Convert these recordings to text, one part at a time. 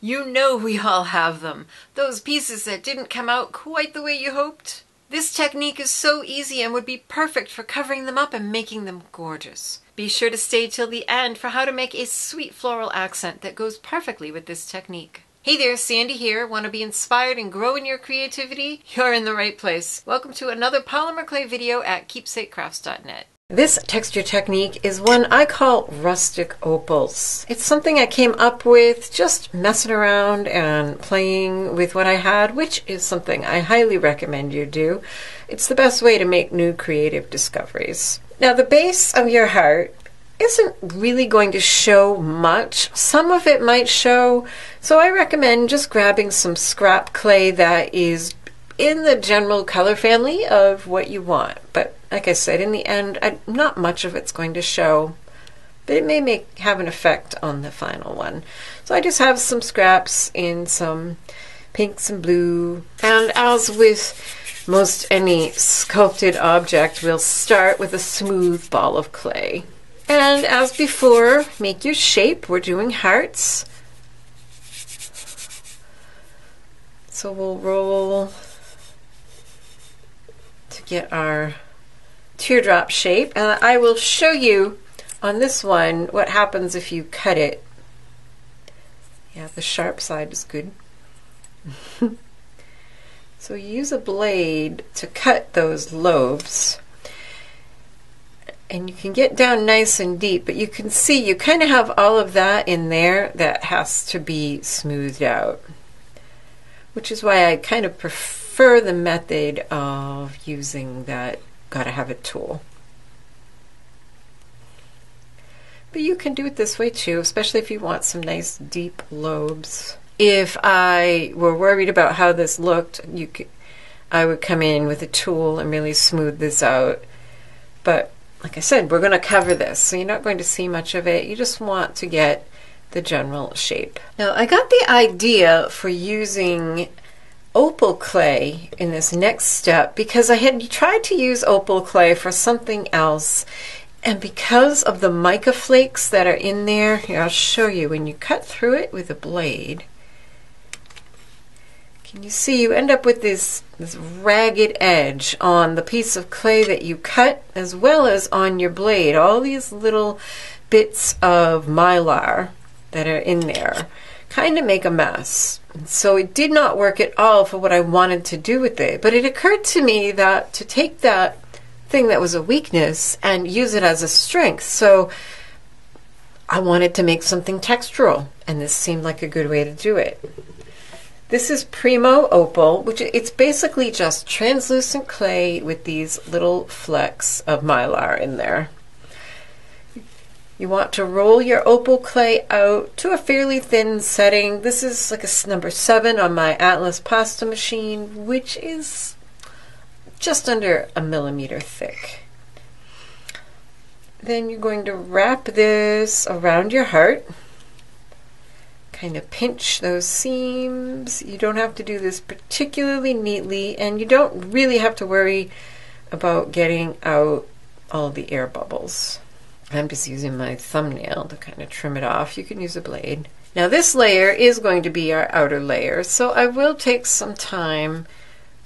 You know we all have them, those pieces that didn't come out quite the way you hoped. This technique is so easy and would be perfect for covering them up and making them gorgeous. Be sure to stay till the end for how to make a sweet floral accent that goes perfectly with this technique. Hey there, Sandy here. Want to be inspired and grow in your creativity? You're in the right place. Welcome to another polymer clay video at keepsakecrafts.net. This texture technique is one I call rustic opals. It's something I came up with just messing around and playing with what I had, which is something I highly recommend you do. It's the best way to make new creative discoveries. Now, the base of your heart isn't really going to show much. Some of it might show, so I recommend just grabbing some scrap clay that is in the general color family of what you want. But like I said, in the end, not much of it's going to show, but it may have an effect on the final one. So I just have some scraps in some pinks and blue. And as with most any sculpted object, we'll start with a smooth ball of clay. And as before, make your shape. We're doing hearts. So we'll roll to get our teardrop shape, and I will show you on this one what happens if you cut it. Yeah, the sharp side is good. So you use a blade to cut those lobes, and you can get down nice and deep, but you can see you kind of have all of that in there that has to be smoothed out, which is why I kind of prefer the method of using that gotta have a tool. But you can do it this way too, especially if you want some nice deep lobes. If I were worried about how this looked, I would come in with a tool and really smooth this out. But like I said, we're going to cover this, so you're not going to see much of it. You just want to get the general shape. Now, I got the idea for using opal clay in this next step because I had tried to use opal clay for something else, and because of the mica flakes that are in there, here, I'll show you when you cut through it with a blade. Can you see you end up with this ragged edge on the piece of clay that you cut as well as on your blade, all these little bits of mylar that are in there. Kind of make a mess. So it did not work at all for what I wanted to do with it, but it occurred to me that to take that thing that was a weakness and use it as a strength. So I wanted to make something textural, and this seemed like a good way to do it. This is Primo Opal, which it's basically just translucent clay with these little flecks of mylar in there. You want to roll your opal clay out to a fairly thin setting. This is like a number 7 on my Atlas pasta machine, which is just under a millimeter thick. Then you're going to wrap this around your heart. Kind of pinch those seams. You don't have to do this particularly neatly, and you don't really have to worry about getting out all the air bubbles. I'm just using my thumbnail to kind of trim it off. You can use a blade. Now, this layer is going to be our outer layer, so I will take some time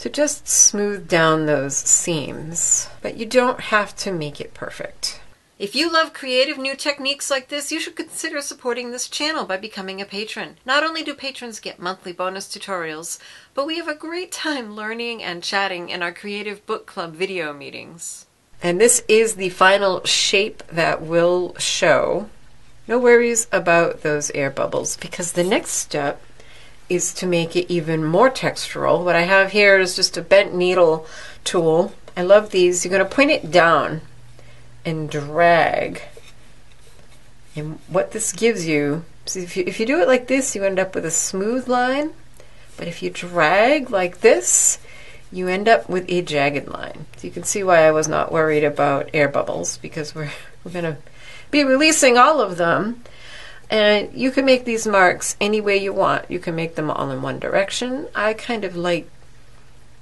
to just smooth down those seams, but you don't have to make it perfect. If you love creative new techniques like this, you should consider supporting this channel by becoming a patron. Not only do patrons get monthly bonus tutorials, but we have a great time learning and chatting in our creative book club video meetings. And this is the final shape that will show. No worries about those air bubbles, because the next step is to make it even more textural. What I have here is just a bent needle tool. I love these. You're going to point it down and drag. And what this gives you, so if you do it like this, you end up with a smooth line. But if you drag like this, you end up with a jagged line. So you can see why I was not worried about air bubbles, because we're going to be releasing all of them. And you can make these marks any way you want. You can make them all in one direction. I kind of like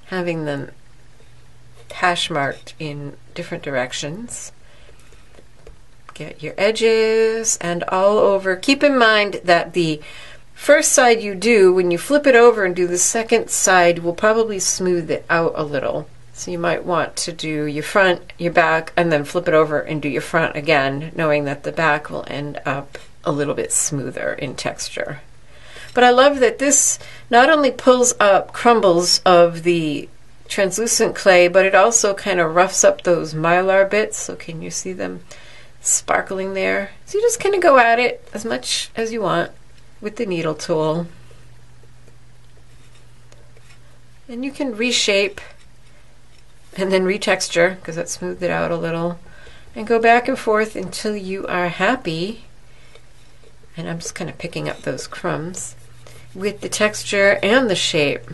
having them hash marked in different directions. Get your edges and all over. Keep in mind that the first side you do, when you flip it over and do the second side, will probably smooth it out a little. So you might want to do your front, your back, and then flip it over and do your front again, knowing that the back will end up a little bit smoother in texture. But I love that this not only pulls up crumbles of the translucent clay, but it also kind of roughs up those mylar bits. So can you see them sparkling there? So you just kind of go at it as much as you want with the needle tool. And you can reshape and then retexture, because that smoothed it out a little, and go back and forth until you are happy. And I'm just kind of picking up those crumbs with the texture and the shape.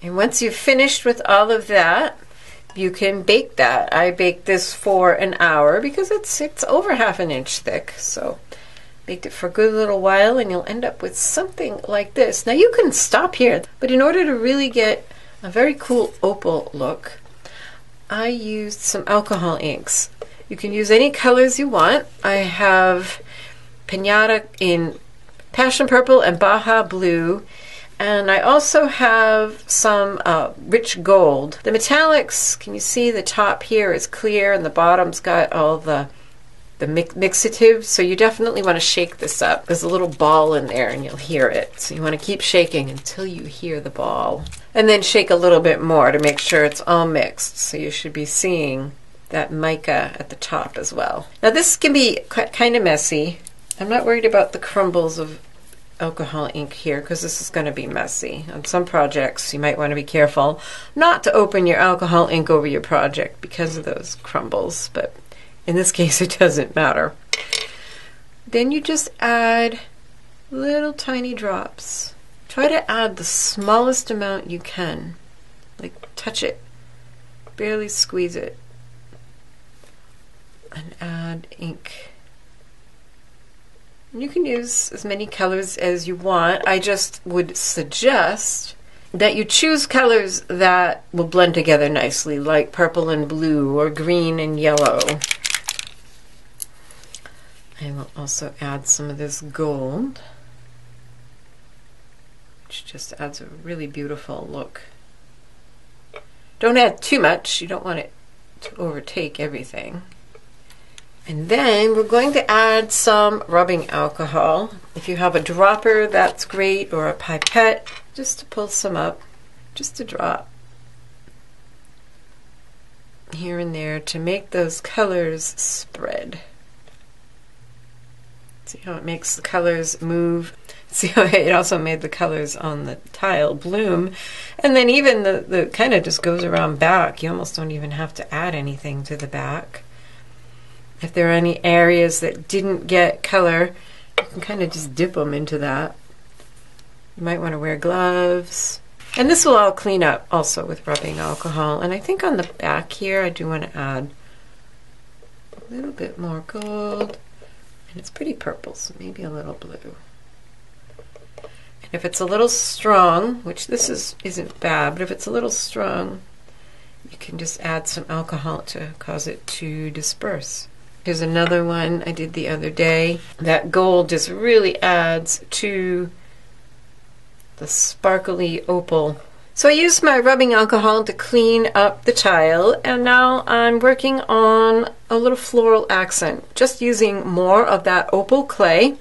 And once you've finished with all of that, you can bake that. I baked this for an hour because it's over half an inch thick, so baked it for a good little while, and you'll end up with something like this. Now you can stop here, but in order to really get a very cool opal look, I used some alcohol inks. You can use any colors you want. I have Pinata in Passion Purple and Baja Blue, and I also have some rich gold. The metallics, can you see the top here is clear and the bottom's got all the mixative, so you definitely want to shake this up. There's a little ball in there and you'll hear it, so you want to keep shaking until you hear the ball, and then shake a little bit more to make sure it's all mixed. So you should be seeing that mica at the top as well. Now this can be kind of messy. I'm not worried about the crumbles of alcohol ink here because this is going to be messy. On some projects you might want to be careful not to open your alcohol ink over your project because of those crumbles, but in this case it doesn't matter. Then you just add little tiny drops. Try to add the smallest amount you can. Like touch it, barely squeeze it, and add ink. And you can use as many colors as you want. I just would suggest that you choose colors that will blend together nicely, like purple and blue or green and yellow. I will also add some of this gold, which just adds a really beautiful look. Don't add too much, you don't want it to overtake everything. And then we're going to add some rubbing alcohol. If you have a dropper, that's great, or a pipette, just to pull some up, just a drop here and there to make those colors spread. See how it makes the colors move. See how it also made the colors on the tile bloom. And then even the kind of just goes around back. You almost don't even have to add anything to the back. If there are any areas that didn't get color, you can kind of just dip them into that. You might want to wear gloves. And this will all clean up also with rubbing alcohol. And I think on the back here, I do want to add a little bit more gold. And it's pretty purple, so maybe a little blue. And if it's a little strong, which this isn't bad, but if it's a little strong, you can just add some alcohol to cause it to disperse. Here's another one I did the other day. That gold just really adds to the sparkly opal. So I used my rubbing alcohol to clean up the tile, and now I'm working on a little floral accent, just using more of that opal clay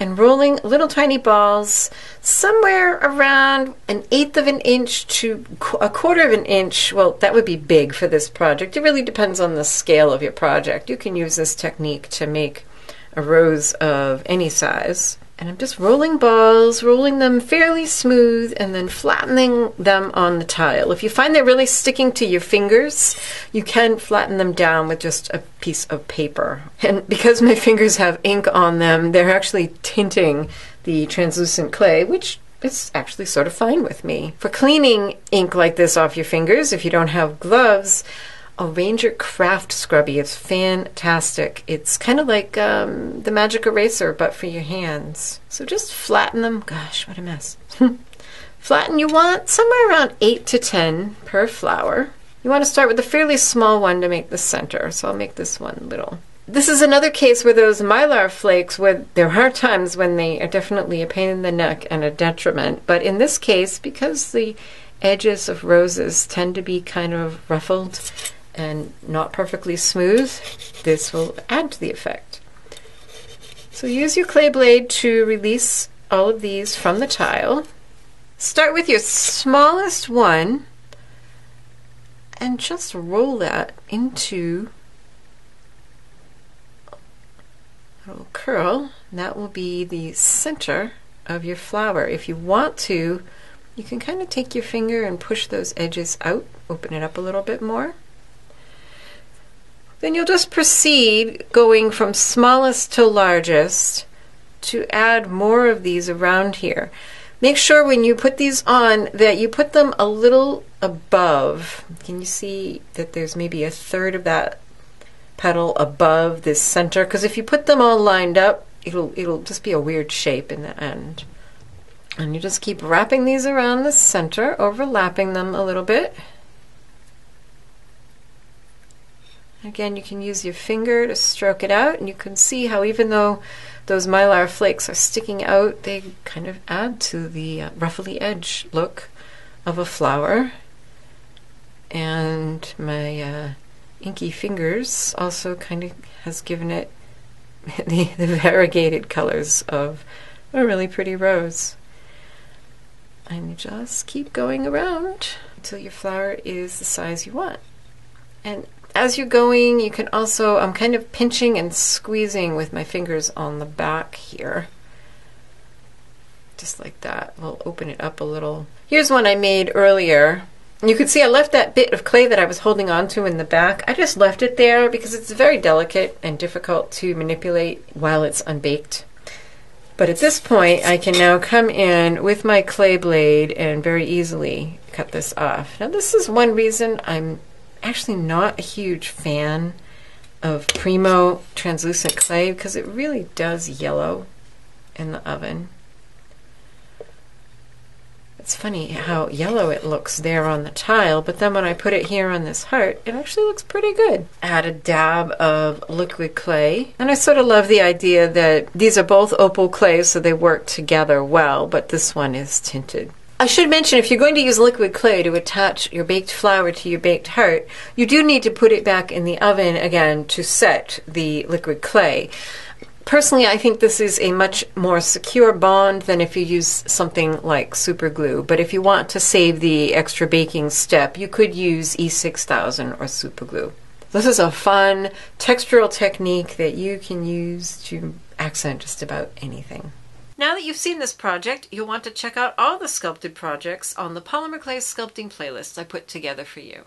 and rolling little tiny balls somewhere around 1/8 of an inch to 1/4 of an inch. Well, that would be big for this project. It really depends on the scale of your project. You can use this technique to make a rose of any size. And I'm just rolling balls, rolling them fairly smooth, and then flattening them on the tile. If you find they're really sticking to your fingers, you can flatten them down with just a piece of paper. And because my fingers have ink on them, they're actually tinting the translucent clay, which is actually sort of fine with me. For cleaning ink like this off your fingers, if you don't have gloves, a Ranger Craft Scrubby is fantastic. It's kind of like the magic eraser, but for your hands. So just flatten them. Gosh, what a mess. Flatten, you want somewhere around 8 to 10 per flower. You want to start with a fairly small one to make the center, so I'll make this one little. This is another case where those mylar flakes, where there are times when they are definitely a pain in the neck and a detriment, but in this case, because the edges of roses tend to be kind of ruffled and not perfectly smooth, this will add to the effect. So use your clay blade to release all of these from the tile. Start with your smallest one and just roll that into a little curl, and that will be the center of your flower. If you want to, you can kind of take your finger and push those edges out, open it up a little bit more. Then you'll just proceed going from smallest to largest to add more of these around here. Make sure when you put these on that you put them a little above. Can you see that there's maybe a third of that petal above this center? Because if you put them all lined up, it'll just be a weird shape in the end. And you just keep wrapping these around the center, overlapping them a little bit. Again, you can use your finger to stroke it out, and you can see how even though those mylar flakes are sticking out, they kind of add to the ruffly edge look of a flower. And my inky fingers also kind of has given it the variegated colors of a really pretty rose. And you just keep going around until your flower is the size you want. And as you're going, you can also, I'm kind of pinching and squeezing with my fingers on the back here. Just like that. We'll open it up a little. Here's one I made earlier. You can see I left that bit of clay that I was holding on to in the back. I just left it there because it's very delicate and difficult to manipulate while it's unbaked. But at this point, I can now come in with my clay blade and very easily cut this off. Now this is one reason I'm actually not a huge fan of Primo translucent clay, because it really does yellow in the oven. It's funny how yellow it looks there on the tile, but then when I put it here on this heart, it actually looks pretty good. Add a dab of liquid clay, and I sort of love the idea that these are both opal clays, so they work together well, but this one is tinted. I should mention, if you're going to use liquid clay to attach your baked flower to your baked heart, you do need to put it back in the oven again to set the liquid clay. Personally, I think this is a much more secure bond than if you use something like super glue, but if you want to save the extra baking step, you could use E6000 or super glue. This is a fun textural technique that you can use to accent just about anything. Now that you've seen this project, you'll want to check out all the sculpted projects on the Polymer Clay Sculpting playlist I put together for you.